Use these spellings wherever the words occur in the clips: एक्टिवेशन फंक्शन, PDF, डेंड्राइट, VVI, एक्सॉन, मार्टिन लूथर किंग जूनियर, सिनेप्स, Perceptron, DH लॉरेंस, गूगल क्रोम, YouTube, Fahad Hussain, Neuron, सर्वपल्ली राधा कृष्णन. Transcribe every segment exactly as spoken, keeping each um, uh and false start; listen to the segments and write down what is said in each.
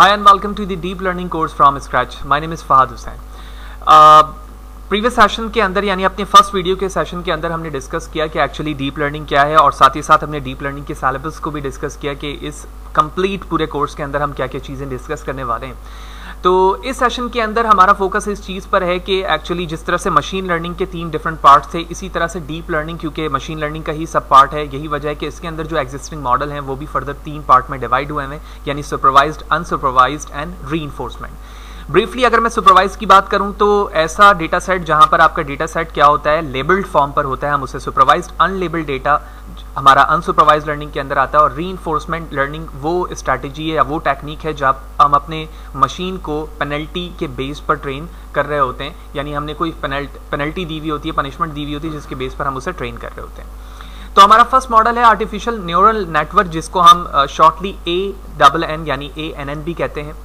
Hi and welcome to the Deep Learning course from Scratch. My name is Fahad Hussain. Previous session के अंदर यानी अपने first video के session के अंदर हमने डिस्कस किया कि एक्चुअली डीप लर्निंग क्या है, और साथ ही साथ हमने डीप लर्निंग के सिलेबस को भी डिस्कस किया कि इस कंप्लीट पूरे कोर्स के अंदर हम क्या क्या चीज़ें डिस्कस करने वाले हैं। तो इस सेशन के अंदर हमारा फोकस इस चीज़ पर है कि एक्चुअली जिस तरह से मशीन लर्निंग के तीन डिफरेंट पार्ट्स थे, इसी तरह से डीप लर्निंग क्योंकि मशीन लर्निंग का ही सब पार्ट है, यही वजह है कि इसके अंदर जो एग्जिस्टिंग मॉडल हैं वो भी फर्दर तीन पार्ट में डिवाइड हुए हैं, यानी supervised, unsupervised and reinforcement. Briefly अगर मैं सुपरवाइज की बात करूं तो ऐसा डेटा सेट जहां पर आपका डेटा सेट क्या होता है, लेबल्ड फॉर्म पर होता है, हम उसे सुपरवाइज्ड। अनलेबल्ड डेटा हमारा अनसुपरवाइज लर्निंग के अंदर आता है, और रीइंफोर्समेंट लर्निंग वो स्ट्रैटेजी है या वो टेक्निक है जब हम अपने मशीन को पेनल्टी के बेस पर ट्रेन कर रहे होते हैं, यानी हमने कोई पेनल्टी दी हुई होती है, पनिशमेंट दी हुई होती है, जिसके बेस पर हम उसे ट्रेन कर रहे होते हैं। तो हमारा फर्स्ट मॉडल है आर्टिफिशियल न्यूरल नेटवर्क, जिसको हम शॉर्टली ए डबल एन यानी ए एन एन भी कहते हैं।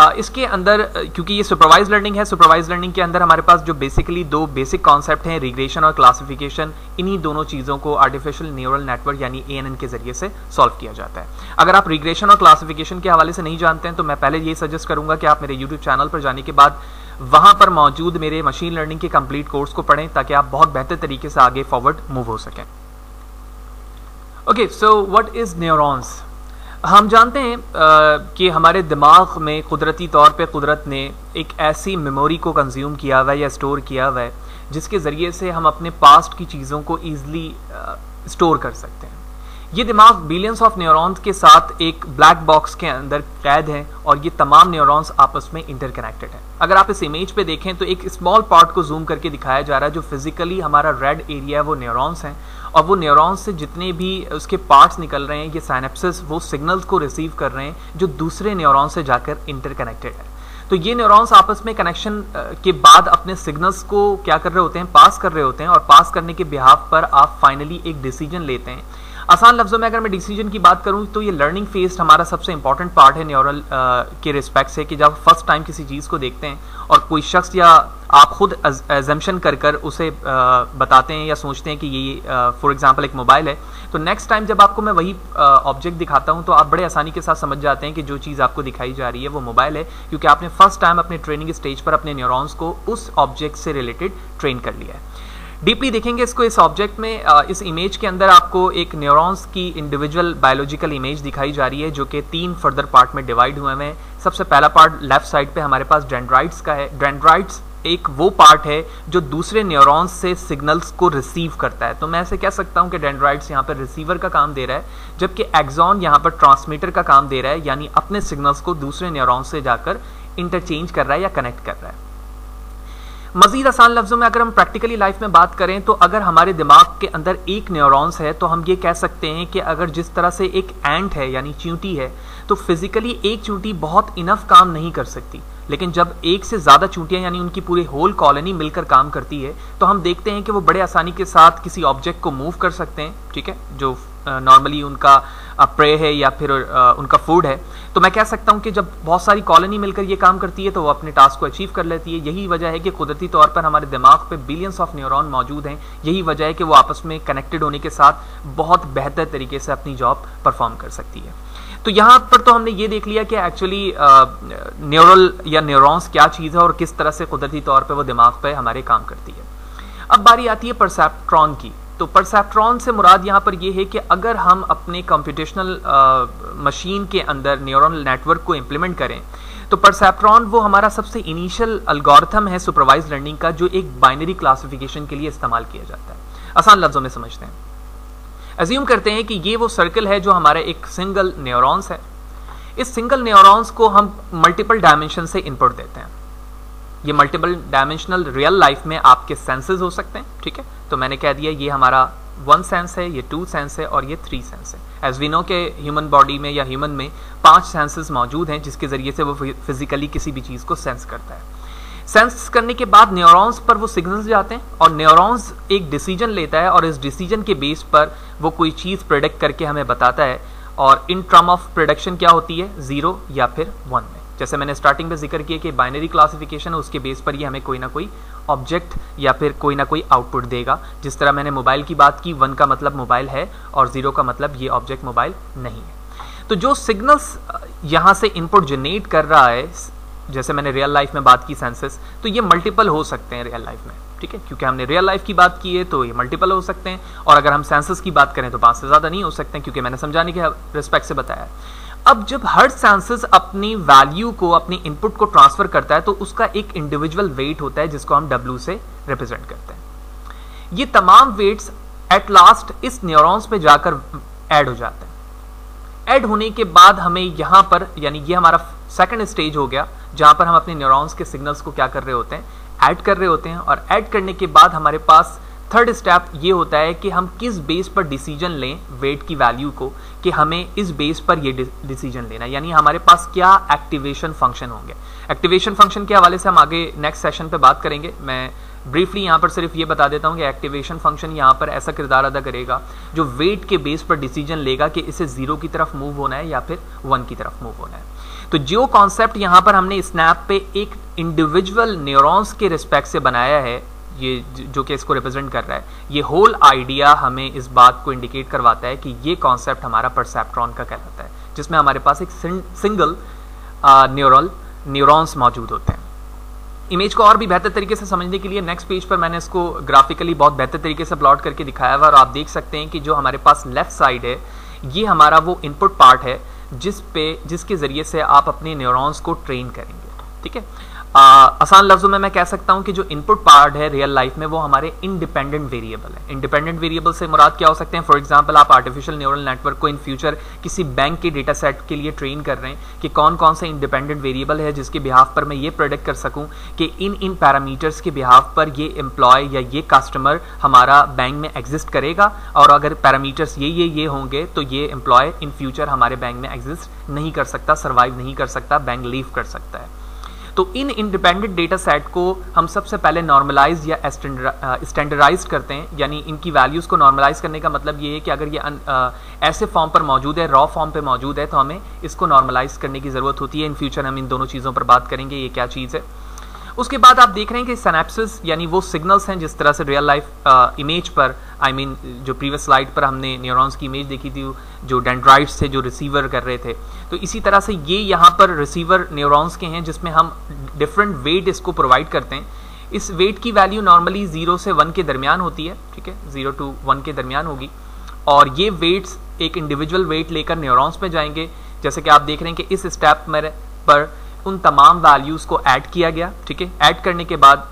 Uh, इसके अंदर क्योंकि ये सुपरवाइज लर्निंग है, सुपरवाइज लर्निंग के अंदर हमारे पास जो बेसिकली दो बेसिक कॉन्सेप्ट हैं, रिग्रेशन और क्लासिफिकेशन, इन्हीं दोनों चीज़ों को आर्टिफिशियल न्यूरल नेटवर्क यानी ए एन एन के जरिए से सॉल्व किया जाता है। अगर आप रिग्रेशन और क्लासिफिकेशन के हवाले से नहीं जानते हैं तो मैं पहले ये सजेस्ट करूँगा कि आप मेरे यूट्यूब चैनल पर जाने के बाद वहाँ पर मौजूद मेरे मशीन लर्निंग के कम्प्लीट कोर्स को पढ़ें, ताकि आप बहुत बेहतर तरीके से आगे फॉरवर्ड मूव हो सकें। Okay, so what is neurons? हम जानते हैं आ, कि हमारे दिमाग में कुदरती तौर पे कुदरत ने एक ऐसी मेमोरी को कंज्यूम किया हुआ है या स्टोर किया हुआ है जिसके ज़रिए से हम अपने पास्ट की चीज़ों को ईज़िली स्टोर कर सकते हैं। ये दिमाग बिलियंस ऑफ न्यूरॉन्स के साथ एक ब्लैक बॉक्स के अंदर कैद है, और ये तमाम न्यूरॉन्स आपस में इंटरकनेक्टेड हैं। अगर आप इस इमेज पे देखें तो एक स्मॉल पार्ट को जूम करके दिखाया जा रहा है, जो फिजिकली हमारा रेड एरिया है वो न्यूरॉन्स हैं, और वो न्यूरॉन्स से जितने भी उसके पार्ट्स निकल रहे हैं, ये साइनेप्सेस वो सिग्नल्स को रिसीव कर रहे हैं जो दूसरे न्यूरॉन्स से जाकर इंटरकनेक्टेड है। तो ये न्यूरॉन्स आपस में कनेक्शन के बाद अपने सिग्नल्स को क्या कर रहे होते हैं, पास कर रहे होते हैं, और पास करने के बिहाफ पर आप फाइनली एक डिसीजन लेते हैं। आसान लफ्ज़ों में अगर मैं डिसीजन की बात करूं तो ये लर्निंग फेज हमारा सबसे इंपॉर्टेंट पार्ट है न्यूरल uh, के रिस्पेक्ट से, कि जब फर्स्ट टाइम किसी चीज़ को देखते हैं और कोई शख्स या आप खुद एजम्पशन कर कर उसे uh, बताते हैं या सोचते हैं कि ये फॉर uh, एग्जांपल एक मोबाइल है, तो नेक्स्ट टाइम जब आपको मैं वही ऑब्जेक्ट uh, दिखाता हूं तो आप बड़े आसानी के साथ समझ जाते हैं कि जो चीज़ आपको दिखाई जा रही है वो मोबाइल है, क्योंकि आपने फर्स्ट टाइम अपने ट्रेनिंग स्टेज पर अपने न्यूरॉन्स को उस ऑब्जेक्ट से रिलेटेड ट्रेन कर लिया है। डीपली देखेंगे इसको, इस ऑब्जेक्ट में, इस इमेज के अंदर आपको एक न्यूरॉन्स की इंडिविजुअल बायोलॉजिकल इमेज दिखाई जा रही है जो कि तीन फर्दर पार्ट में डिवाइड हुए हैं। सबसे पहला पार्ट लेफ्ट साइड पे हमारे पास डेंड्राइट्स का है। डेंड्राइट्स एक वो पार्ट है जो दूसरे न्यूरॉन्स से सिग्नल्स को रिसीव करता है, तो मैं ऐसे कह सकता हूँ कि डेंड्राइट्स यहाँ पर रिसीवर का काम दे रहा है, जबकि एक्सॉन यहाँ पर ट्रांसमीटर का काम दे रहा है, यानी अपने सिग्नल्स को दूसरे न्यूरॉन्स से जाकर इंटरचेंज कर रहा है या कनेक्ट कर रहा है। मजीद आसान लफ्ज़ों में अगर हम प्रैक्टिकली लाइफ में बात करें तो अगर हमारे दिमाग के अंदर एक न्यूरॉन्स है तो हम ये कह सकते हैं कि अगर जिस तरह से एक एंट है यानी चींटी है, तो फिजिकली एक चींटी बहुत इनफ काम नहीं कर सकती, लेकिन जब एक से ज़्यादा चींटियाँ यानी उनकी पूरी होल कॉलोनी मिलकर काम करती है तो हम देखते हैं कि वो बड़े आसानी के साथ किसी ऑब्जेक्ट को मूव कर सकते हैं, ठीक है, जो नॉर्मली उनका प्रे है या फिर उनका फूड है। तो मैं कह सकता हूं कि जब बहुत सारी कॉलोनी मिलकर ये काम करती है तो वो अपने टास्क को अचीव कर लेती है। यही वजह है कि कुदरती तौर पर हमारे दिमाग पे बिलियंस ऑफ न्यूरॉन मौजूद हैं, यही वजह है कि वो आपस में कनेक्टेड होने के साथ बहुत बेहतर तरीके से अपनी जॉब परफॉर्म कर सकती है। तो यहाँ पर तो हमने ये देख लिया कि एक्चुअली न्यूरल या न्यूरॉन्स क्या चीज़ है और किस तरह से कुदरती तौर पर वो दिमाग पर हमारे काम करती है। अब बारी आती है परसेप्ट्रॉन की। तो परसेप्ट्रॉन से मुराद यहाँ पर यह है कि अगर हम अपने कम्प्यूटेशनल मशीन के अंदर न्यूरल नेटवर्क को इम्प्लीमेंट करें तो परसेप्ट्रॉन वो हमारा सबसे इनिशियल एल्गोरिथम है सुपरवाइज लर्निंग का, जो एक बाइनरी क्लासिफिकेशन के लिए इस्तेमाल किया जाता है। आसान लफ्ज़ों में समझते हैं, अज्यूम करते हैं कि ये वो सर्कल है जो हमारा एक सिंगल न्यूरॉन्स है। इस सिंगल न्यूरॉन्स को हम मल्टीपल डायमेंशन से इनपुट देते हैं। ये मल्टीपल डायमेंशनल रियल लाइफ में आपके सेंसेस हो सकते हैं, ठीक है, तो मैंने कह दिया ये हमारा वन सेंस है, ये टू सेंस है और ये थ्री सेंस है। एज वी नो के ह्यूमन बॉडी में या ह्यूमन में पांच सेंसेस मौजूद हैं जिसके ज़रिए से वो फिजिकली किसी भी चीज़ को सेंस करता है। सेंस करने के बाद न्यूरॉन्स पर वो सिग्नल्स जाते हैं और न्यूरॉन्स एक डिसीजन लेता है, और इस डिसीजन के बेस पर वो कोई चीज़ प्रेडिक्ट करके हमें बताता है, और इन टर्म ऑफ प्रेडिक्शन क्या होती है, ज़ीरो या फिर वन में। जैसे मैंने स्टार्टिंग में जिक्र किया कि बाइनरी क्लासिफिकेशन है, उसके बेस पर ये हमें कोई ना कोई ऑब्जेक्ट या फिर कोई ना कोई आउटपुट देगा। जिस तरह मैंने मोबाइल की बात की, वन का मतलब मोबाइल है और ज़ीरो का मतलब ये ऑब्जेक्ट मोबाइल नहीं है। तो जो सिग्नल्स यहाँ से इनपुट जनरेट कर रहा है, जैसे मैंने रियल लाइफ में बात की सेंसेस, तो ये मल्टीपल हो सकते हैं रियल लाइफ में, ठीक है, क्योंकि हमने रियल लाइफ की बात की है तो ये मल्टीपल हो सकते हैं, और अगर हम सेंसेस की बात करें तो पांच से ज़्यादा नहीं हो सकते हैं, क्योंकि मैंने समझाने के रिस्पेक्ट से बताया। अब जब हर सेंसेस अपनी वैल्यू को, अपने इनपुट को ट्रांसफर करता है, तो उसका एक इंडिविजुअल वेट होता है जिसको हम डब्ल्यू से रिप्रेजेंट करते हैं। ये तमाम वेट्स एट लास्ट इस न्यूरॉन्स पे जाकर ऐड हो जाते हैं। ऐड होने के बाद हमें यहाँ पर, यानी ये हमारा सेकंड स्टेज हो गया जहाँ पर हम अपने न्यूरॉन्स के सिग्नल्स को क्या कर रहे होते हैं, ऐड कर रहे होते हैं। और ऐड करने के बाद हमारे पास थर्ड स्टेप ये होता है कि हम किस बेस पर डिसीजन लें वेट की वैल्यू को, कि हमें इस बेस पर ये डिसीजन लेना, यानी हमारे पास क्या एक्टिवेशन फंक्शन होंगे। एक्टिवेशन फंक्शन के हवाले से हम आगे नेक्स्ट सेशन पे बात करेंगे। मैं ब्रीफली यहाँ पर सिर्फ ये बता देता हूँ कि एक्टिवेशन फंक्शन यहाँ पर ऐसा किरदार अदा करेगा जो वेट के बेस पर डिसीजन लेगा कि इसे जीरो की तरफ मूव होना है या फिर वन की तरफ मूव होना है। तो जो कॉन्सेप्ट यहाँ पर हमने स्नैप पे एक इंडिविजुअल न्यूरॉन्स के रिस्पेक्ट से बनाया है, ये जो कि इसको रिप्रेजेंट कर रहा है, ये होल आइडिया हमें इस बात को इंडिकेट करवाता है कि ये कॉन्सेप्ट हमारा परसेप्ट्रॉन का कहलाता है, जिसमें हमारे पास एक सिंगल न्यूरल न्यूरॉन्स मौजूद होते हैं। इमेज को और भी बेहतर तरीके से समझने के लिए नेक्स्ट पेज पर मैंने इसको ग्राफिकली बहुत बेहतर तरीके से प्लॉट करके दिखाया हुआ, और आप देख सकते हैं कि जो हमारे पास लेफ्ट साइड है ये हमारा वो इनपुट पार्ट है जिस पे जिसके ज़रिए से आप अपने न्यूरॉन्स को ट्रेन करेंगे, ठीक है। आ, आसान लफ्जों में मैं कह सकता हूं कि जो इनपुट पार्ट है रियल लाइफ में वो हमारे इंडिपेंडेंट वेरिएबल है। इंडिपेंडेंट वेरिएबल से मुराद क्या हो सकते हैं, फॉर एग्जांपल आप आर्टिफिशियल न्यूरल नेटवर्क को इन फ्यूचर किसी बैंक के डेटा सेट के लिए ट्रेन कर रहे हैं कि कौन कौन से इंडिपेंडेंट वेरिएबल है जिसके बिहाफ पर मैं ये प्रेडिक्ट कर सकूं कि इन इन पैरामीटर्स के बिहाफ पर ये एम्प्लॉय या ये कस्टमर हमारा बैंक में एग्जिस्ट करेगा, और अगर पैरामीटर्स ये ये ये होंगे तो ये एम्प्लॉय इन फ्यूचर हमारे बैंक में एग्जिस्ट नहीं कर सकता, सर्वाइव नहीं कर सकता, बैंक लीव कर सकता है। तो इन इंडिपेंडेंट डेटा सेट को हम सबसे पहले नॉर्मलाइज या स्टैंडर्डाइज करते हैं, यानी इनकी वैल्यूज़ को नॉर्मलाइज करने का मतलब ये है कि अगर ये अन, आ, ऐसे फॉर्म पर मौजूद है, रॉ फॉर्म पे मौजूद है, तो हमें इसको नॉर्मलाइज करने की ज़रूरत होती है। इन फ्यूचर हम इन दोनों चीज़ों पर बात करेंगे ये क्या चीज़ है। उसके बाद आप देख रहे हैं कि सिनेप्सेस, यानी वो सिग्नल्स हैं जिस तरह से रियल लाइफ इमेज पर, आई I मीन mean, जो प्रीवियस स्लाइड पर हमने न्यूरॉन्स की इमेज देखी थी जो डेंड्राइट्स थे जो रिसीवर कर रहे थे, तो इसी तरह से ये यहाँ पर रिसीवर न्यूरॉन्स के हैं जिसमें हम डिफरेंट वेट इसको प्रोवाइड करते हैं। इस वेट की वैल्यू नॉर्मली ज़ीरो से वन के दरमियान होती है, ठीक है, ज़ीरो टू वन के दरमियान होगी, और ये वेट्स एक इंडिविजुअल वेट लेकर न्यूरॉन्स में जाएंगे। जैसे कि आप देख रहे हैं कि इस स्टेप में पर उन तमाम वैल्यूज़ को ऐड किया गया, ठीक है। ऐड करने के बाद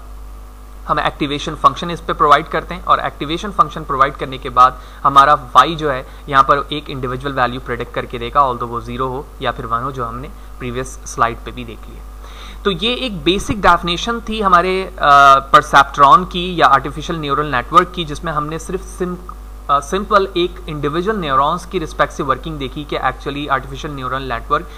हम एक्टिवेशन फंक्शन इस पे प्रोवाइड करते हैं, और एक्टिवेशन फंक्शन प्रोवाइड करने के बाद हमारा वाई जो है यहाँ पर एक इंडिविजुअल वैल्यू प्रेडिक्ट करके देगा, ऑल्दो वो ज़ीरो हो या फिर वन हो, जो हमने प्रीवियस स्लाइड पे भी देख लिया। तो ये एक बेसिक डेफिनेशन थी हमारे परसेप्ट्रॉन की या आर्टिफिशियल न्यूरल नेटवर्क की, जिसमें हमने सिर्फ सिम सिंपल एक इंडिविजुअल न्यूरॉन्स की रिस्पेक्ट से वर्किंग देखी कि actually artificial neural network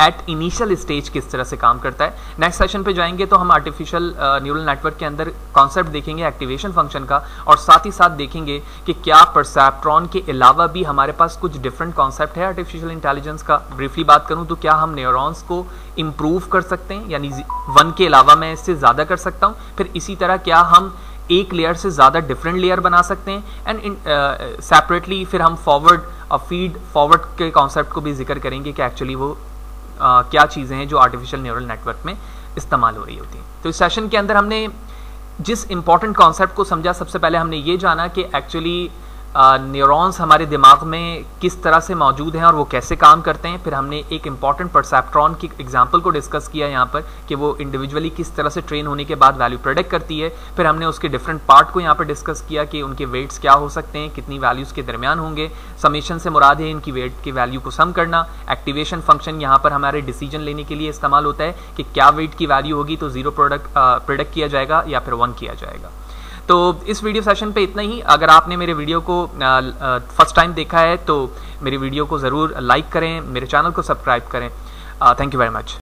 at initial stage किस तरह से काम करता है। नेक्स्ट सेशन पे जाएंगे तो हम आर्टिफिशियल न्यूरल नेटवर्क के अंदर कॉन्सेप्ट देखेंगे एक्टिवेशन फंक्शन का, और साथ ही साथ देखेंगे कि क्या परसेप्ट्रॉन के अलावा भी हमारे पास कुछ डिफरेंट कॉन्सेप्ट है आर्टिफिशियल इंटेलिजेंस का। ब्रीफली बात करूं तो क्या हम न्यूरॉन्स को इम्प्रूव कर सकते हैं, यानी वन के अलावा मैं इससे ज़्यादा कर सकता हूँ। फिर इसी तरह क्या हम एक लेयर से ज़्यादा डिफरेंट लेयर बना सकते हैं, एंड सेपरेटली फिर हम फॉरवर्ड और फीड फॉरवर्ड के कॉन्सेप्ट को भी जिक्र करेंगे कि एक्चुअली वो Uh, क्या चीज़ें हैं जो आर्टिफिशियल न्यूरल नेटवर्क में इस्तेमाल हो रही होती हैं। तो इस सेशन के अंदर हमने जिस इम्पॉर्टेंट कॉन्सेप्ट को समझा, सबसे पहले हमने ये जाना कि एक्चुअली न्यूरॉन्स हमारे दिमाग में किस तरह से मौजूद हैं और वो कैसे काम करते हैं। फिर हमने एक इम्पॉर्टेंट परसेप्ट्रॉन की एग्जांपल को डिस्कस किया यहाँ पर कि वो इंडिविजुअली किस तरह से ट्रेन होने के बाद वैल्यू प्रेडिक्ट करती है। फिर हमने उसके डिफरेंट पार्ट को यहाँ पर डिस्कस किया कि उनके वेट्स क्या हो सकते हैं, कितनी वैल्यूज़ के दरमियान होंगे, समेशन से मुराद है इनकी वेट की वैल्यू को सम करना। एक्टिवेशन फंक्शन यहाँ पर हमारे डिसीजन लेने के लिए इस्तेमाल होता है कि क्या वेट की वैल्यू होगी, तो ज़ीरो प्रोडक्ट प्रेडिक्ट किया जाएगा या फिर वन किया जाएगा। तो इस वीडियो सेशन पे इतना ही। अगर आपने मेरे वीडियो को फर्स्ट टाइम देखा है तो मेरी वीडियो को ज़रूर लाइक करें, मेरे चैनल को सब्सक्राइब करें। Thank you very much.